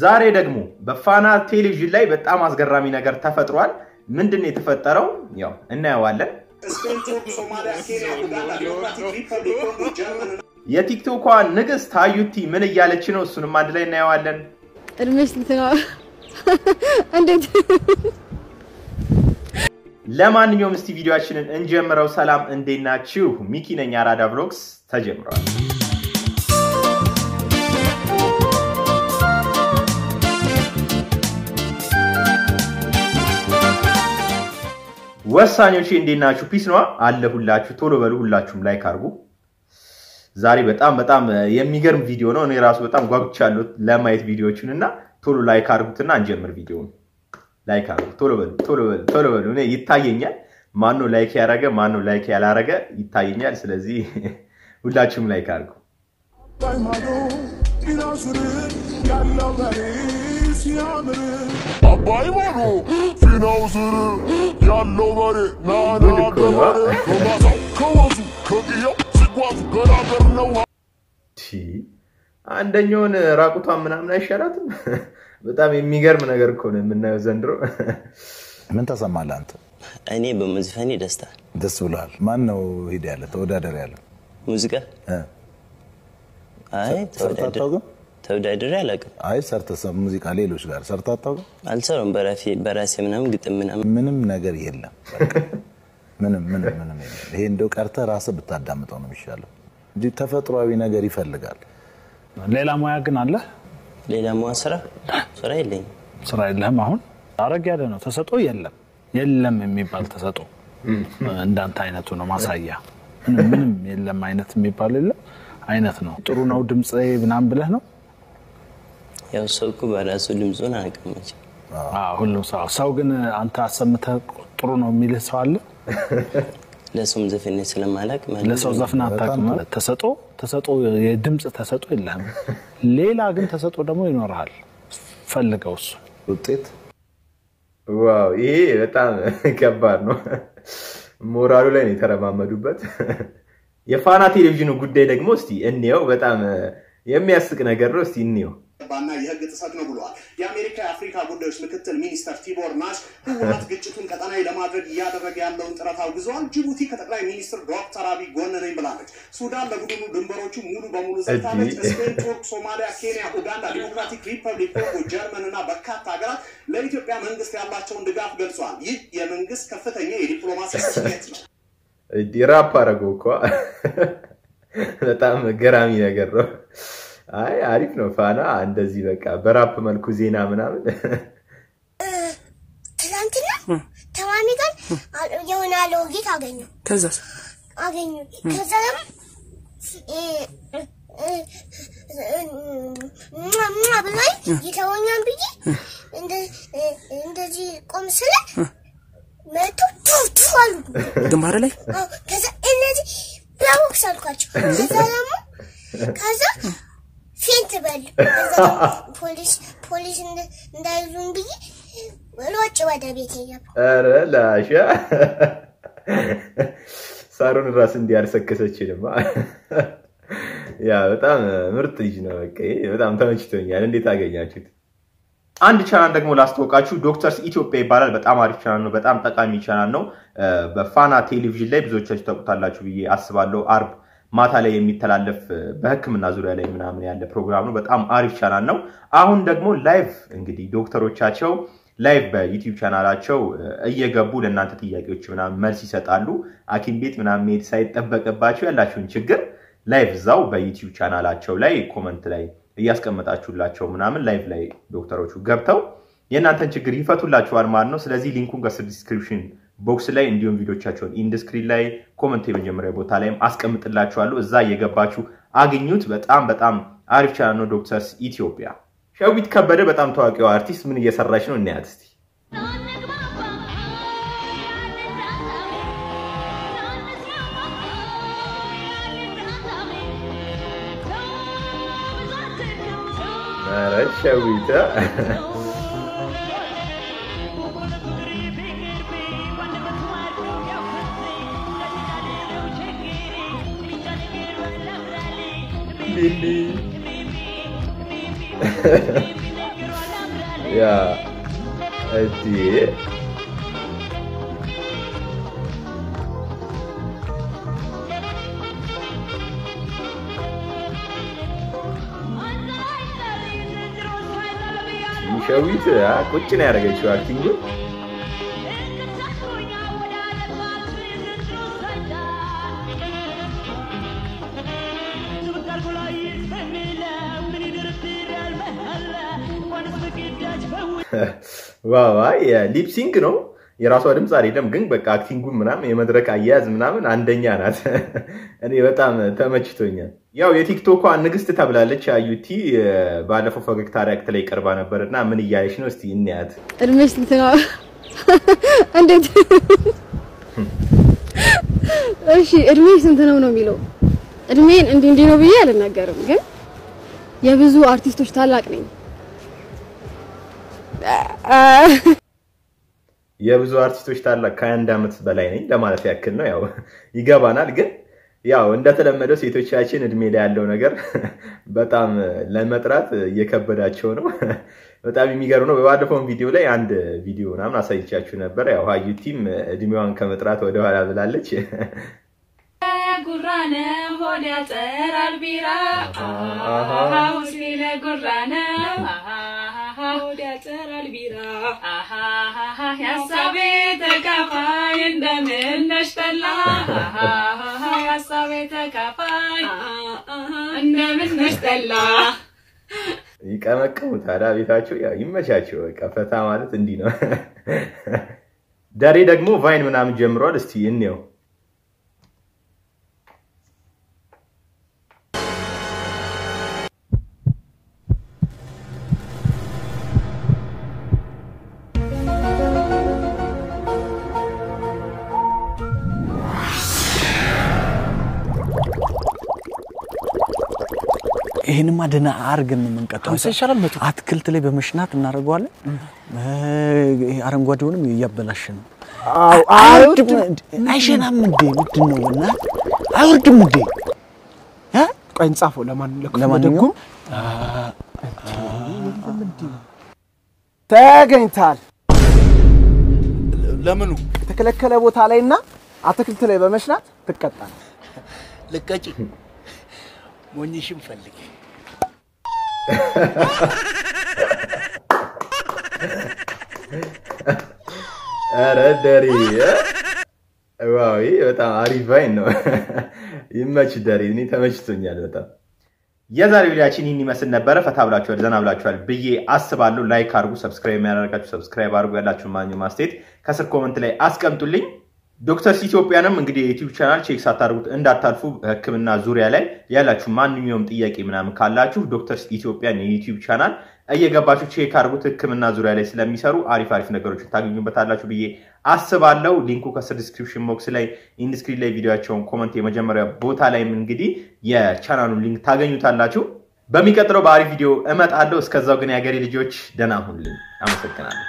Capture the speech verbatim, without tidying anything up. ዛሬ ደግሞ በፋና ቴሌቪዥን ላይ በጣም አስገራሚ ነገር ተፈጥሯል። ምንድነው የተፈጠረው? ያው እናየዋለን። የቲክቶኳ ንግስት ሃዩቲ ምን እያለች ነው? እሱንም አንድ ላይ እናየዋለን። እድሜሽ ስንት ነው? እንዴት? ለማንኛውም እስቲ ቪዲዮአችንን እንጀምረው። ሰላም እንዴት ናችሁ? ሚኪ ነኝ። አራዳ ብሎግስ ተጀምሯል። ወሳኞቼ እንዴት ናችሁ? ፒስ ነው አለሁላችሁ። ቶሎ በሉ ሁላችሁም ላይክ አድርጉ። ዛሬ በጣም በጣም የሚገርም ቪዲዮ ነው። እኔ ራሱ በጣም ጓጉቻለሁ ለማየት ቪዲዮዎችንና ቶሎ ላይክ አድርጉትና እንጀምር ቪዲዮውን። ላይክ አድርጉ ቶሎ በሉ ቶሎ በሉ ቶሎ በሉ። እኔ ይታየኛል ማን ነው ላይክ ያደረገ ማን ነው ላይክ ያላደረገ ይታየኛል። ስለዚህ ሁላችሁም ላይክ አድርጉ። Abay mano, finansörü, yalloları, nanaları, kamazu, kavazu, kökiyo, siguazu, karadır nava. Ti, andenyon rakutan mınamına işaretim. Betam የሚገርም ነገር እኮ ነው የምናየው ዘንድሮ። ምን ተሰማል አንተ? እኔ በመዝፈኔ ደስታ ደስ ብሏል። ማን ነው ሄደ ያለ ተወዳደር ያለ ሙዚቃ? አይ ተወዳደር ተወዳደር ያለቀ አይ ሰርተሰብ ሙዚቃ ሌሎች ጋር ሰርታታው አልሰሩም። በራሴ በራሴ ምንም ግጥም ምንም ነገር የለም። ምንም ምንም ምንም ይሄ እንደው ቀርተ ራስ ብታዳምጣው ነው የሚሻለው እንጂ ተፈጥሯዊ ነገር ይፈልጋል። ሌላ ሙያ ግን አለ? ሌላ ሙያ ስራ ስራ የለም። ስራ የለም። አሁን አረግ ያለ ነው ተሰጦ የለም። የለም የሚባል ተሰጦ እንዳንተ አይነቱ ነው ማሳያ። ምንም የለም አይነት የሚባል የለም አይነት ነው። ጥሩ ነው ድምጽ ምናም ብለህ ነው ያው ሰውኩ በራሱ ድምጹን አቀመጭ። አዎ ሁሉ ሰው ሰው ግን አንተ አሰምተህ ጥሩ ነው የሚልህ ሰው አለ? ለሰው ዘፈን ስለማላቅ ማለት ለሰው ዘፈን አታውቅም። ተሰጦ ተሰጦ የድምጽ ተሰጦ የለም። ሌላ ግን ተሰጦ ደግሞ ይኖርሃል ፈልገው እሱ ውጤት። ዋው ይሄ በጣም ከባድ ነው። ሞራሉ ላይ ነው ተረማመዱበት። የፋና ቴሌቪዥኑ ጉዳይ ደግሞ እስቲ እንየው። በጣም የሚያስቅ ነገር ነው። እስቲ እንየው። ባና የህግ ጥሰት ነው ብሏል የአሜሪካ አፍሪካ ጉዳዮች ምክትል ሚኒስተር ቲቦር ናሽ። ህወሓት ግጭቱን ቀጠናዊ ለማድረግ እያደረገ ያለውን ጥረት አውግዟል። ጅቡቲ ከጠቅላይ ሚኒስትር ዶክተር አብይ ጎን ነኝ ብላለች። ሱዳን ለቡድኑ ድንበሮቹ ሙሉ በሙሉ ዘግታለች። ስፔን፣ ቱርክ፣ ሶማሊያ፣ ኬንያ፣ ኡጋንዳ፣ ዲሞክራቲክ ሪፐብሊክ ኮንጎ፣ ጀርመንና በርካታ ሀገራት ለኢትዮጵያ መንግስት ያላቸውን ድጋፍ ገልጿል። ይህ የመንግስት ከፍተኛ የዲፕሎማሲ ስኬት ነው። ዲራፕ አደረገው እኮ በጣም ገራሚ ነገር ነው። አይ አሪፍ ነው ፋና እንደዚህ በቃ በራፕ መልኩ ዜና ምናምን ትላንትና ተማሚ ጋር የሆነ ሎጊት አገኘሁ። ከዛ አገኘሁ ከዛ እ ማማ ብለይ ይተወኛል ብዬ እንደ እንደዚህ ቆም ስለ መጥቶ ተፋል ግንባር ላይ ከዛ እነዚህ ብራውክስ አልኳቸው። ከዛ ደግሞ ከዛ ፌንትበል ከዛ ፖሊስ ፖሊስ እንዳይዙን ብዬ ወሎጭ ወደ ቤት ይገባ። አረ ላሻ ሳሩን ራስ እንዲያርሰከሰች ደማ ያ በጣም ምርጥ ልጅ ነው። በቃ በጣም ተመችቶኛል። እንዴት አገኛችሁት? አንድ ቻናል ደግሞ ላስተዋወቃችሁ ዶክተርስ ኢትዮጵያ ይባላል። በጣም አሪፍ ቻናል ነው። በጣም ጠቃሚ ቻናል ነው። በፋና ቴሌቪዥን ላይ ብዙዎቻችሁ ተቆጣላችሁ ብዬ አስባለሁ። አርብ ማታ ላይ የሚተላለፍ በህክምና ዙሪያ ላይ ምናምን ያለ ፕሮግራም ነው። በጣም አሪፍ ቻናል ነው። አሁን ደግሞ ላይቭ እንግዲህ ዶክተሮቻቸው ላይቭ በዩቲዩብ ቻናላቸው እየገቡ ለእናንተ ጥያቄዎች ምናምን መልስ ይሰጣሉ። አኪም ቤት ምናምን ሜድ ሳይጠበቅባችሁ ያላችሁን ችግር ላይቭ ዛው በዩቲዩብ ቻናላቸው ላይ ኮሜንት ላይ እያስቀመጣችሁላችሁ ምናምን ላይቭ ላይ ዶክተሮቹ ገብተው የእናንተን ችግር ይፈቱላችኋል ማለት ነው። ስለዚህ ሊንኩን በዲስክሪፕሽን ቦክስ ላይ እንዲሁም ቪዲዮቻቸውን ኢንዲስክሪን ላይ ኮሜንት የመጀመሪያ ቦታ ላይም አስቀምጥላችኋለሁ። እዛ እየገባችሁ አግኙት። በጣም በጣም አሪፍ ቻናል ነው ዶክተርስ ኢትዮጵያ። ሸዊት ከበደ በጣም ታዋቂው አርቲስት ምን እየሰራች ነው? እናያት እስቲ። አረ ሸዊት Ya hadi. Müşavvita, koç ne arayacak şu aktingi? Vay ya, lip sync ነው የራሷ ድምጽ አይደለም ግን በቃ አክቲንጉን ምናምን የመድረክ አያያዝ ምናምን አንደኛ ናት። እኔ በጣም ተመችቶኛል። ያው የቲክቶክ አንግስት ተብላለች አዩቲ ባለፈው ፈገግታ ሪያክት ላይ ቀርባ ነበርና ምን እያለች ነው እስቲ እንያት። እድሜሽ ስንት ነው? እንዴት? እሺ እድሜሽ ስንት ነው ነው የሚለው? እድሜን እንዴ እንዴ ነው ብዬ አልናገርም ግን የብዙ አርቲስቶች ታላቅ ነኝ። የብዙ አርቲስቶች ታላቅ ከአንድ አመት በላይ ነኝ ለማለት ያክል ነው። ያው ይገባናል ግን ያው እንደተለመደው ሴቶቻችን እድሜ ላይ ያለው ነገር በጣም ለመጥራት እየከበዳቸው ነው። በጣም የሚገርም ነው። በባለፈው ቪዲዮ ላይ አንድ ቪዲዮ ምናምን አሳይቻችሁ ነበር። ያው አዩቲም እድሜዋን ከመጥራት ወደ ኋላ ብላለች። ጉራነ ሆድ ያጠራል ቢራ አሃውስ ሊለ ጉራነ ይቀመቀሙታል ቤታቸው። ያው ይመቻቸው በቃ ፈታ ማለት እንዲህ ነው። ዳሬ ደግሞ ቫይን ምናምን ጀምሯል። እስቲ እንየው። ይሄንማ ደና አርገን ምን ቀጣው ይሻላል። መቶ አትክልት ላይ በመሽናት እናደርገዋለን። አረንጓዴውንም ያበላሽን። አው አውርድ አይሸናም እንዴ? ምንድነውና አውርድም እንዴ? አ ቆይን ጻፈው ለማን ለከደጉ ተገኝታል። ለምኑ ተከለከለ ቦታ ላይና አትክልት ላይ በመሽናት ተቀጣለ። ልቀጭ ሞኝሽም ፈልጊ። አረ ደሪ ዋው በጣም አሪፍ ቫይን ነው። ይመች ደሪ እኔ ተመችቶኛል በጣም። የዛሬው ቪዲዮአችን ይህን ይመስል ነበር። ፈታ ብላችሁ ዘና ብላችኋል ብዬ አስባለሁ። ላይክ አድርጉ፣ ሰብስክራይብ ያደርጋችሁ ሰብስክራይብ አድርጉ። ያላችሁ ማንኛውም አስተያየት ከስር ኮሜንት ላይ አስቀምጡልኝ። ዶክተር ኢትዮጵያንም እንግዲህ የዩቲዩብ ቻናል ቼክ ሳታደርጉት እንዳታልፉ። ህክምና ዙሪያ ላይ ያላችሁ ማንኛውም ጥያቄ ምናምን ካላችሁ ዶክተር ኢትዮጵያን የዩቲዩብ ቻናል እየገባችሁ ቼክ አድርጉት። ህክምና ዙሪያ ላይ ስለሚሰሩ አሪፍ አሪፍ ነገሮችን ታገኙበታላችሁ ብዬ አስባለሁ። ሊንኩ ከስር ዲስክሪፕሽን ቦክስ ላይ ኢንስክሪን ላይ ቪዲዮአቸውን ኮሜንት የመጀመሪያ ቦታ ላይም እንግዲህ የቻናሉን ሊንክ ታገኙታላችሁ። በሚቀጥለው በአሪፍ ቪዲዮ እመጣለሁ። እስከዛው ግን የአገሬ ልጆች ደህና ሁኑልኝ። አመሰግናለሁ።